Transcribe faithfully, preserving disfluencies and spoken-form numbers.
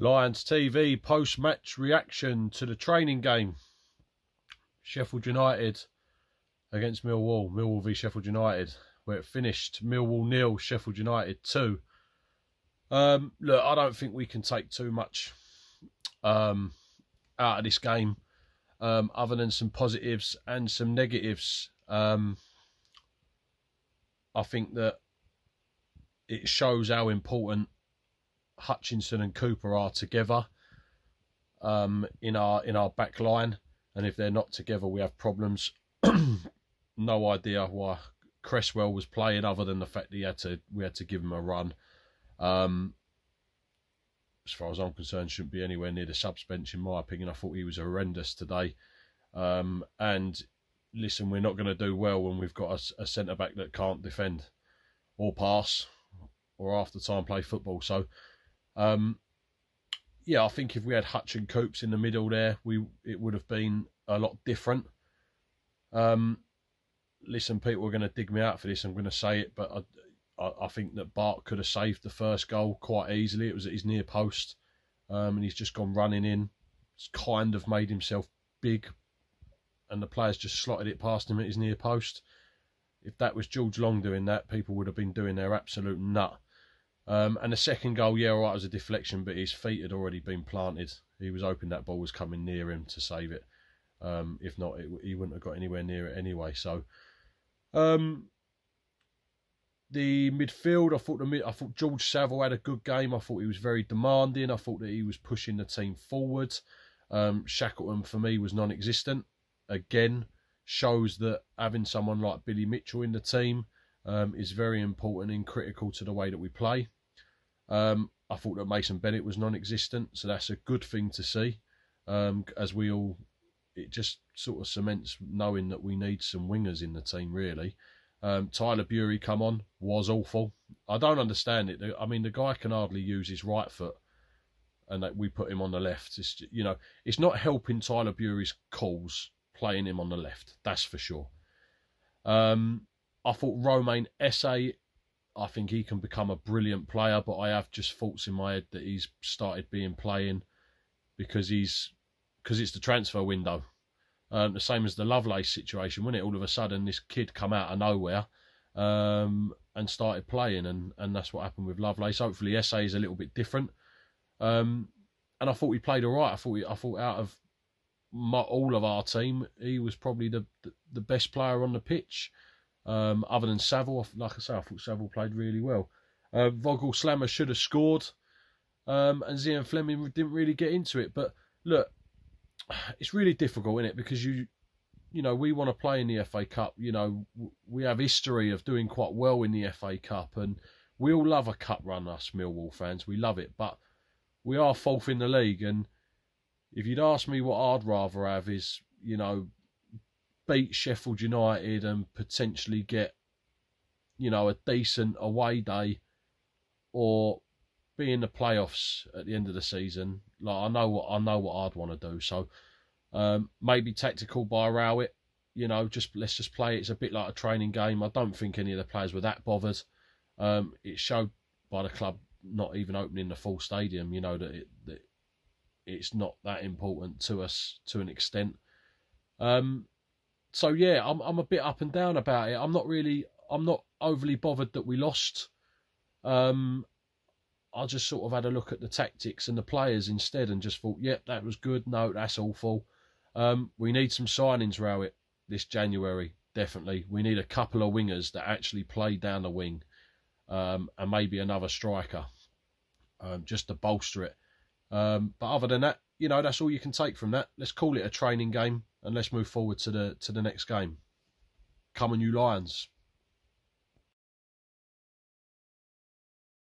Lions T V post-match reaction to the training game. Sheffield United against Millwall. Millwall v Sheffield United, where it finished Millwall nil, Sheffield United two. Um, look, I don't think we can take too much um, out of this game, um, other than some positives and some negatives. Um, I think that it shows how important Hutchinson and Cooper are together um, in our in our back line, and if they're not together, we have problems. No idea why Cresswell was playing, other than the fact that he had to we had to give him a run. Um, as far as I'm concerned, shouldn't be anywhere near the subs bench, in my opinion. I thought he was horrendous today. Um, and listen, we're not going to do well when we've got a, a centre back that can't defend or pass, or after time play football. So, um, yeah, I think if we had Hutch and Coops in the middle there, we it would have been a lot different. Um, listen, people are going to dig me out for this. I'm going to say it, but I, I, I think that Bart could have saved the first goal quite easily. It was at his near post, um, and he's just gone running in. It's kind of made himself big, and the players just slotted it past him at his near post. If that was George Long doing that, people would have been doing their absolute nut. Um, and the second goal, yeah, all right, it was a deflection, but his feet had already been planted. He was hoping that ball was coming near him to save it. Um, if not, it, he wouldn't have got anywhere near it anyway. So, um, the midfield, I thought the mid, I thought George Saville had a good game. I thought he was very demanding. I thought that he was pushing the team forward. Um, Shackleton, for me, was non-existent. Again, shows that having someone like Billy Mitchell in the team um, is very important and critical to the way that we play. Um, I thought that Mason Bennett was non-existent, so that's a good thing to see. Um, as we all, it just sort of cements knowing that we need some wingers in the team, really. Um, Tyler Bury, come on, was awful. I don't understand it. I mean, the guy can hardly use his right foot, and that we put him on the left. It's, you know, it's not helping Tyler Bury's cause, playing him on the left, that's for sure. Um, I thought Romain Esse, I think he can become a brilliant player, but I have just thoughts in my head that he's started being playing because he's because it's the transfer window. Um, the same as the Lovelace situation, wasn't it? All of a sudden, this kid come out of nowhere um, and started playing, and and that's what happened with Lovelace. Hopefully, Esse is a little bit different. Um, and I thought he played all right. I thought he, I thought out of My, all of our team, he was probably the the, the best player on the pitch, um, other than Saville. Like I say, I thought Saville played really well. Uh, Vogel Slammer should have scored, um, and Zian Fleming didn't really get into it. But look, it's really difficult, isn't it? Because you, you know, we want to play in the F A Cup. You know, we have history of doing quite well in the F A Cup, and we all love a cup run, us Millwall fans. We love it, but we are fourth in the league. And if you'd asked me what I'd rather have is, you know, beat Sheffield United and potentially get, you know, a decent away day, or be in the playoffs at the end of the season. Like I know what I know what I'd want to do. So um, maybe tactical by Rowett, you know, just let's just play it. It's a bit like a training game. I don't think any of the players were that bothered. Um, it showed by the club not even opening the full stadium, you know, that it that it's not that important to us to an extent. Um, so yeah, I'm I'm a bit up and down about it. I'm not really I'm not overly bothered that we lost. Um, I just sort of had a look at the tactics and the players instead, and just thought, yep, yeah, that was good. No, that's awful. Um, we need some signings, Rowett, this January definitely. We need a couple of wingers that actually play down the wing, um, and maybe another striker, um, just to bolster it. Um, but other than that, you know, that's all you can take from that. Let's call it a training game, and let's move forward to the to the next game. Come on, you Lions.